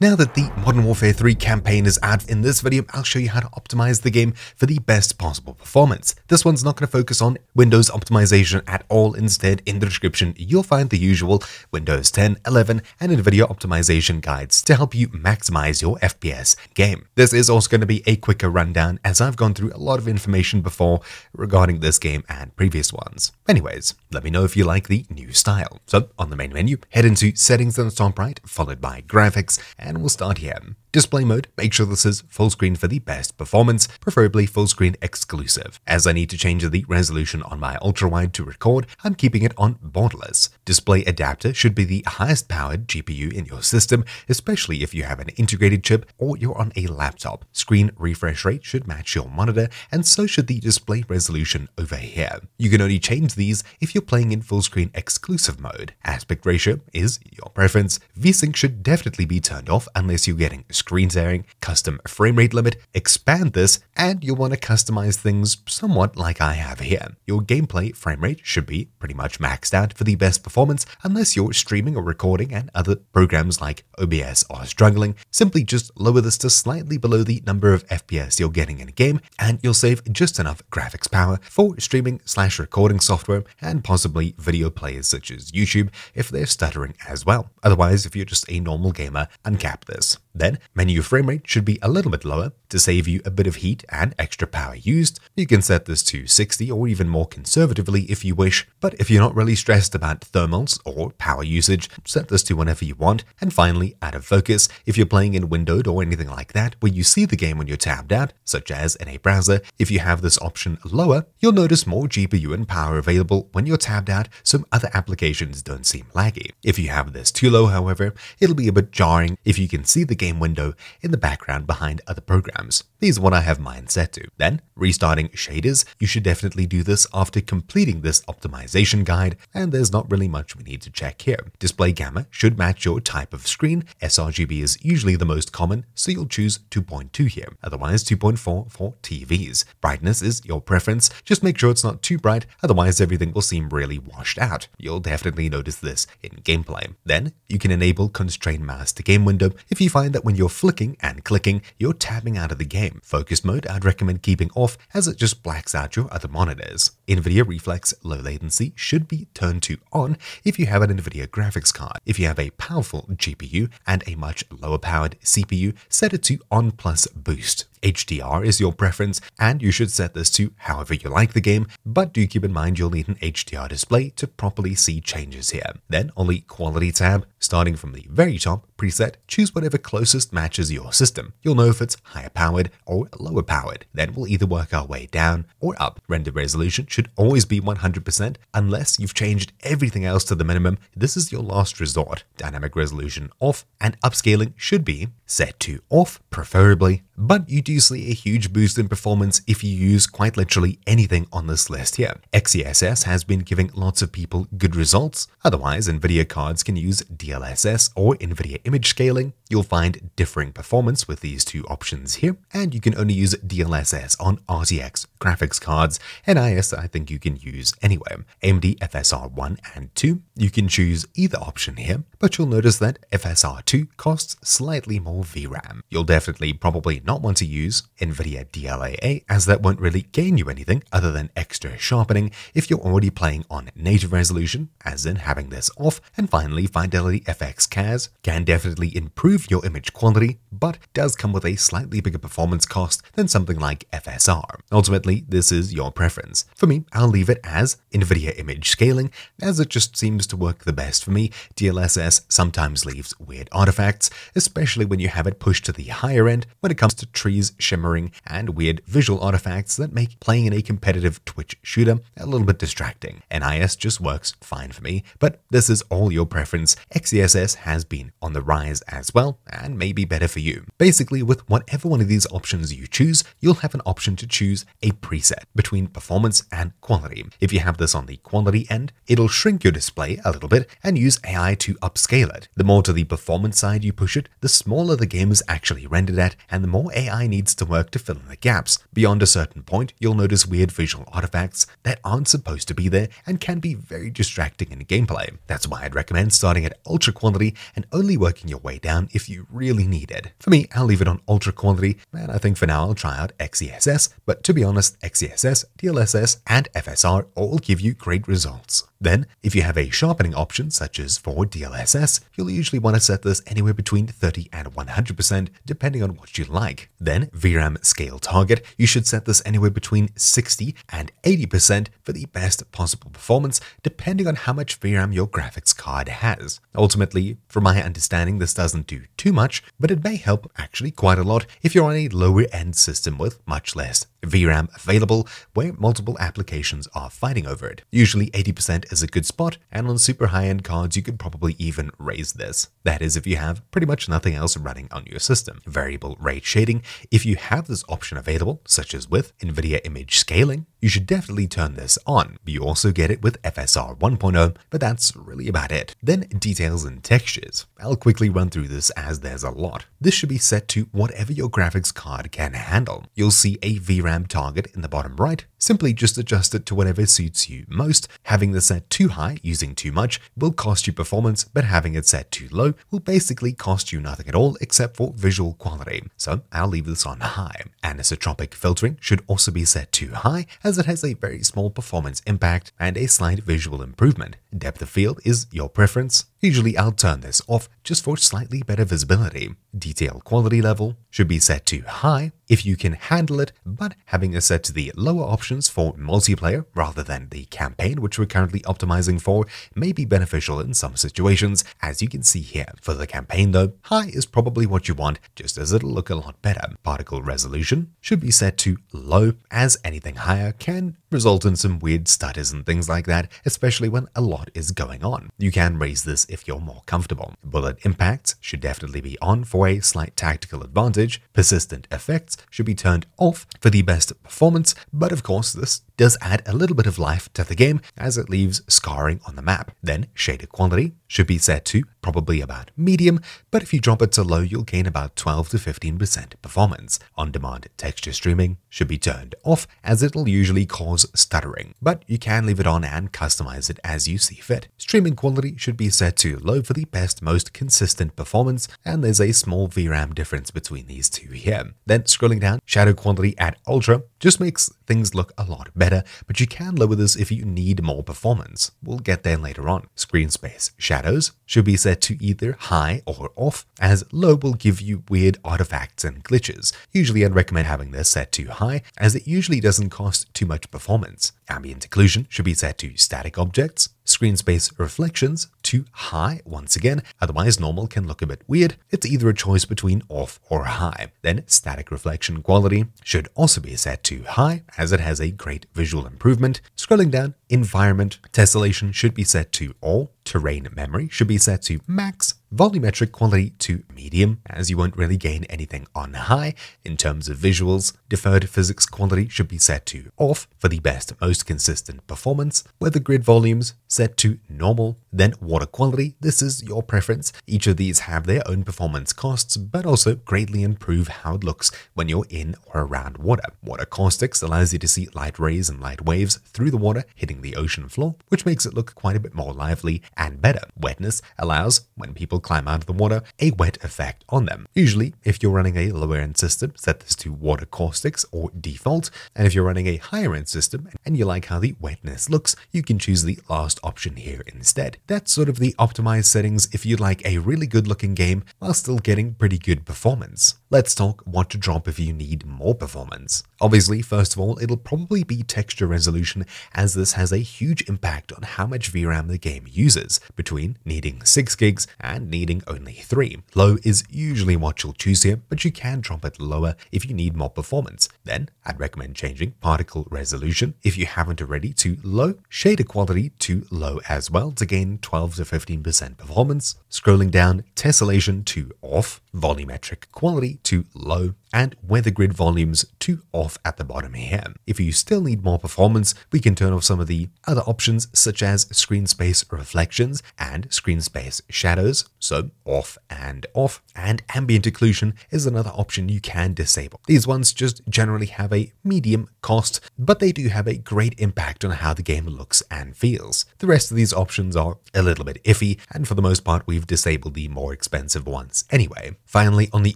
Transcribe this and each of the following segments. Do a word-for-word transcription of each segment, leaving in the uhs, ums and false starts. Now that the Modern Warfare three campaign is out, in this video, I'll show you how to optimize the game for the best possible performance. This one's not going to focus on Windows optimization at all. Instead, in the description, you'll find the usual Windows ten, eleven, and NVIDIA optimization guides to help you maximize your F P S game. This is also going to be a quicker rundown, as I've gone through a lot of information before regarding this game and previous ones. Anyways, let me know if you like the new style. So, on the main menu, head into Settings in the top right, followed by Graphics, and And we'll start here. Display mode, make sure this is full screen for the best performance, preferably full screen exclusive. As I need to change the resolution on my ultra wide to record, I'm keeping it on borderless. Display adapter should be the highest powered G P U in your system, especially if you have an integrated chip or you're on a laptop. Screen refresh rate should match your monitor, and so should the display resolution over here. You can only change these if you're playing in full screen exclusive mode. Aspect ratio is your preference. VSync should definitely be turned off unless you're getting screen tearing. Custom frame rate limit, expand this, and you'll want to customize things somewhat like I have here. Your gameplay frame rate should be pretty much maxed out for the best performance unless you're streaming or recording and other programs like O B S are struggling. Simply just lower this to slightly below the number of F P S you're getting in a game, and you'll save just enough graphics power for streaming slash recording software and possibly video players such as YouTube if they're stuttering as well. Otherwise, if you're just a normal gamer, uncap this. Then, menu frame rate should be a little bit lower to save you a bit of heat and extra power used. You can set this to sixty or even more conservatively if you wish, but if you're not really stressed about thermals or power usage, set this to whenever you want. And finally, out of focus, if you're playing in windowed or anything like that where you see the game when you're tabbed out, such as in a browser, if you have this option lower, you'll notice more G P U and power available when you're tabbed out, so other applications don't seem laggy. If you have this too low, however, it'll be a bit jarring if you can see the game window in the background behind other programs. These are what I have mine set to. Then, restarting shaders. You should definitely do this after completing this optimization guide, and there's not really much we need to check here. Display gamma should match your type of screen. sRGB is usually the most common, so you'll choose two point two here, otherwise two point four for T Vs. Brightness is your preference. Just make sure it's not too bright, otherwise everything will seem really washed out. You'll definitely notice this in gameplay. Then, you can enable constrain mouse to game window if you find that when you're flicking and clicking, you're tabbing out of the game. Focus mode, I'd recommend keeping off as it just blacks out your other monitors. NVIDIA Reflex Low Latency should be turned to on if you have an NVIDIA graphics card. If you have a powerful G P U and a much lower powered C P U, set it to on plus boost. H D R is your preference, and you should set this to however you like the game, but do keep in mind you'll need an H D R display to properly see changes here. Then on the Quality tab, starting from the very top, preset, choose whatever closest matches your system. You'll know if it's higher powered or lower powered. Then we'll either work our way down or up. Render resolution should always be one hundred percent unless you've changed everything else to the minimum. This is your last resort. Dynamic resolution off, and upscaling should be set to off, preferably, but you do see a huge boost in performance if you use quite literally anything on this list here. XeSS has been giving lots of people good results. Otherwise, NVIDIA cards can use D L S S or NVIDIA image scaling. You'll find differing performance with these two options here, and you can only use D L S S on R T X graphics cards, and N I S I think you can use anyway. A M D F S R one and two, you can choose either option here, but you'll notice that F S R two costs slightly more V RAM. You'll definitely probably not want to use NVIDIA D L A A, as that won't really gain you anything other than extra sharpening if you're already playing on native resolution, as in having this off. And finally, FidelityFX C A S can definitely improve your image quality, but does come with a slightly bigger performance cost than something like F S R. Ultimately, this is your preference. For me, I'll leave it as NVIDIA image scaling, as it just seems to work the best for me. D L S S sometimes leaves weird artifacts, especially when you have it pushed to the higher end when it comes to trees shimmering and weird visual artifacts that make playing in a competitive Twitch shooter a little bit distracting. N I S just works fine for me, but this is all your preference. XeSS has been on the rise as well, and may be better for you you. Basically, with whatever one of these options you choose, you'll have an option to choose a preset between performance and quality. If you have this on the quality end, it'll shrink your display a little bit and use A I to upscale it. The more to the performance side you push it, the smaller the game is actually rendered at and the more A I needs to work to fill in the gaps. Beyond a certain point, you'll notice weird visual artifacts that aren't supposed to be there and can be very distracting in gameplay. That's why I'd recommend starting at ultra quality and only working your way down if you really need it. For me, I'll leave it on ultra quality, and I think for now I'll try out XeSS, but to be honest, XeSS, D L S S, and F S R all give you great results. Then, if you have a sharpening option, such as for D L S S, you'll usually want to set this anywhere between thirty and one hundred percent, depending on what you like. Then, V RAM scale target, you should set this anywhere between sixty and eighty percent for the best possible performance, depending on how much V RAM your graphics card has. Ultimately, from my understanding, this doesn't do too much, but it may help actually quite a lot if you're on a lower-end system with much less V RAM available, where multiple applications are fighting over it. Usually eighty percent is a good spot, and on super high-end cards you could probably even raise this. That is if you have pretty much nothing else running on your system. Variable rate shading, if you have this option available, such as with NVIDIA image scaling, you should definitely turn this on. You also get it with F S R one point oh, but that's really about it. Then details and textures. I'll quickly run through this as there's a lot. This should be set to whatever your graphics card can handle. You'll see a V RAM target in the bottom right. Simply just adjust it to whatever suits you most. Having this set too high, using too much, will cost you performance, but having it set too low will basically cost you nothing at all except for visual quality. So I'll leave this on high. Anisotropic filtering should also be set to high, as it has a very small performance impact and a slight visual improvement. Depth of field is your preference. Usually I'll turn this off just for slightly better visibility. Detail quality level should be set to high if you can handle it, but having it set to the lower options for multiplayer rather than the campaign, which we're currently optimizing for, may be beneficial in some situations, as you can see here. For the campaign though, high is probably what you want, just as it'll look a lot better. Particle resolution should be set to low, as anything higher can result in some weird stutters and things like that, especially when a lot is going on. You can raise this if you're more comfortable. Bullet impacts should definitely be on for a slight tactical advantage. Persistent effects should be turned off for the best performance, but of course this does add a little bit of life to the game as it leaves scarring on the map. Then shader quality should be set to probably about medium, but if you drop it to low, you'll gain about twelve to fifteen percent performance. On-demand texture streaming should be turned off, as it'll usually cause stuttering, but you can leave it on and customize it as you see fit. Streaming quality should be set to low for the best, most consistent performance, and there's a small V RAM difference between these two here. Then scrolling down, shadow quality at ultra just makes things look a lot better, but you can lower this if you need more performance. We'll get there later on. Screen space shadows should be set to either high or off, as low will give you weird artifacts and glitches. Usually I'd recommend having this set to high, as it usually doesn't cost too much performance. Ambient occlusion should be set to static objects. Screen space reflections to high once again, otherwise normal can look a bit weird. It's either a choice between off or high. Then static reflection quality should also be set to high, as it has a great visual improvement. Scrolling down, environment tessellation should be set to all. Terrain memory should be set to max. Volumetric quality to medium, as you won't really gain anything on high in terms of visuals. Deferred physics quality should be set to off for the best, most consistent performance. Weather grid volumes set to normal. Then water quality, this is your preference. Each of these have their own performance costs, but also greatly improve how it looks when you're in or around water. Water caustics allows you to see light rays and light waves through the water hitting the ocean floor, which makes it look quite a bit more lively and better. Wetness allows, when people climb out of the water, a wet effect on them. Usually, if you're running a lower end system, set this to water caustics or default, and if you're running a higher end system and you like how the wetness looks, you can choose the last option here instead. That's sort of the optimized settings if you'd like a really good looking game while still getting pretty good performance. Let's talk what to drop if you need more performance. Obviously, first of all, it'll probably be texture resolution, as this has a huge impact on how much V RAM the game uses, between needing six gigs and needing only three. Low is usually what you'll choose here, but you can drop it lower if you need more performance. Then I'd recommend changing particle resolution, if you haven't already, to low, shader quality to low as well to gain twelve to fifteen percent performance. Scrolling down, tessellation to off, volumetric quality to low, and weather grid volumes to off at the bottom here. If you still need more performance, we can turn off some of the other options such as screen space reflections and screen space shadows, so off and off, and ambient occlusion is another option you can disable. These ones just generally have a medium cost, but they do have a great impact on how the game looks and feels. The rest of these options are a little bit iffy, and for the most part we've disabled the more expensive ones anyway. Finally, on the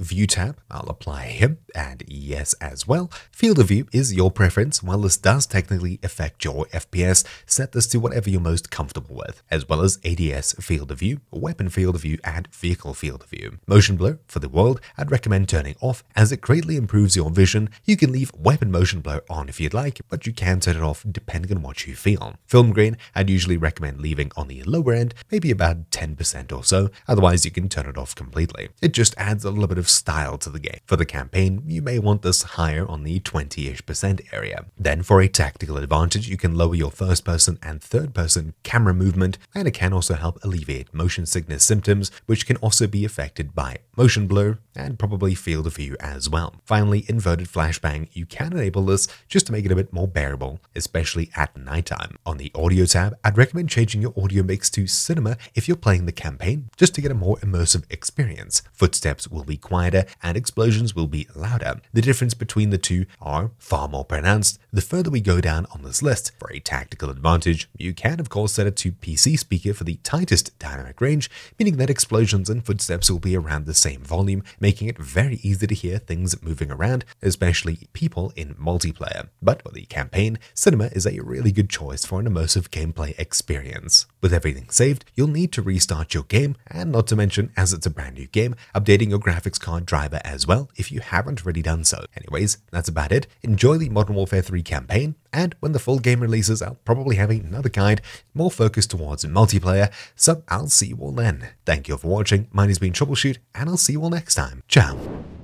View tab, I'll apply him and yes as well. Field of view is your preference. While this does technically affect your F P S, set this to whatever you're most comfortable with, as well as A D S field of view, weapon field of view, and vehicle field of view. Motion blur for the world, I'd recommend turning off as it greatly improves your vision. You can leave weapon motion blur on if you'd like, but you can turn it off depending on what you feel. Film grain, I'd usually recommend leaving on the lower end, maybe about ten percent or so, otherwise you can turn it off completely. It just adds a little bit of style to the game. For the campaign, you may want this higher on the twenty-ish percent area. Then for a tactical advantage, you can lower your first person and third person camera movement, and it can also help alleviate motion sickness symptoms, which can also be affected by motion blur and probably field of view as well. Finally, inverted flashbang, you can enable this just to make it a bit more bearable, especially at nighttime. On the audio tab, I'd recommend changing your audio mix to cinema if you're playing the campaign, just to get a more immersive experience. Footsteps will be quieter and explosions will be louder. The difference between the two are far more pronounced the further we go down on this list. For a tactical advantage, you can of course set it to P C speaker for the tightest dynamic range, meaning that explosions and footsteps will be around the same volume, making it very easy to hear things moving around, especially people in multiplayer. But for the campaign, cinema is a really good choice for an immersive gameplay experience. With everything saved, you'll need to restart your game, and not to mention, as it's a brand new game, updating your graphics card driver as well if you haven't already done so. Anyways, that's about it. Enjoy the Modern Warfare three campaign, and when the full game releases, I'll probably have another guide more focused towards multiplayer, so I'll see you all then. Thank you all for watching. Mine has been TroubleChute, and I'll see you all next time. Ciao!